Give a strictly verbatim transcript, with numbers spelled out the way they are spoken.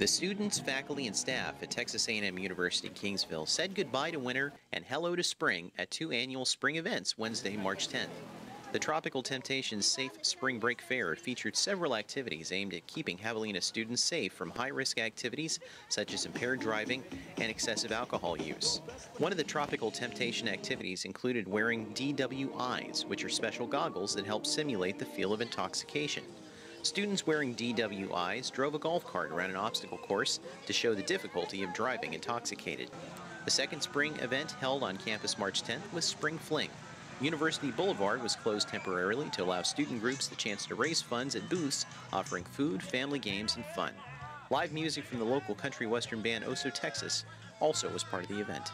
The students, faculty, and staff at Texas A and M University-Kingsville said goodbye to winter and hello to spring at two annual spring events Wednesday, March tenth. The Tropical Temptations Safe Spring Break Fair featured several activities aimed at keeping Javelinas students safe from high-risk activities such as impaired driving and excessive alcohol use. One of the Tropical Temptation activities included wearing D W Is, which are special goggles that help simulate the feel of intoxication. Students wearing D W Is drove a golf cart around an obstacle course to show the difficulty of driving intoxicated. The second spring event held on campus March tenth was Spring Fling. University Boulevard was closed temporarily to allow student groups the chance to raise funds at booths offering food, family games, and fun. Live music from the local country western band Oso, Texas also was part of the event.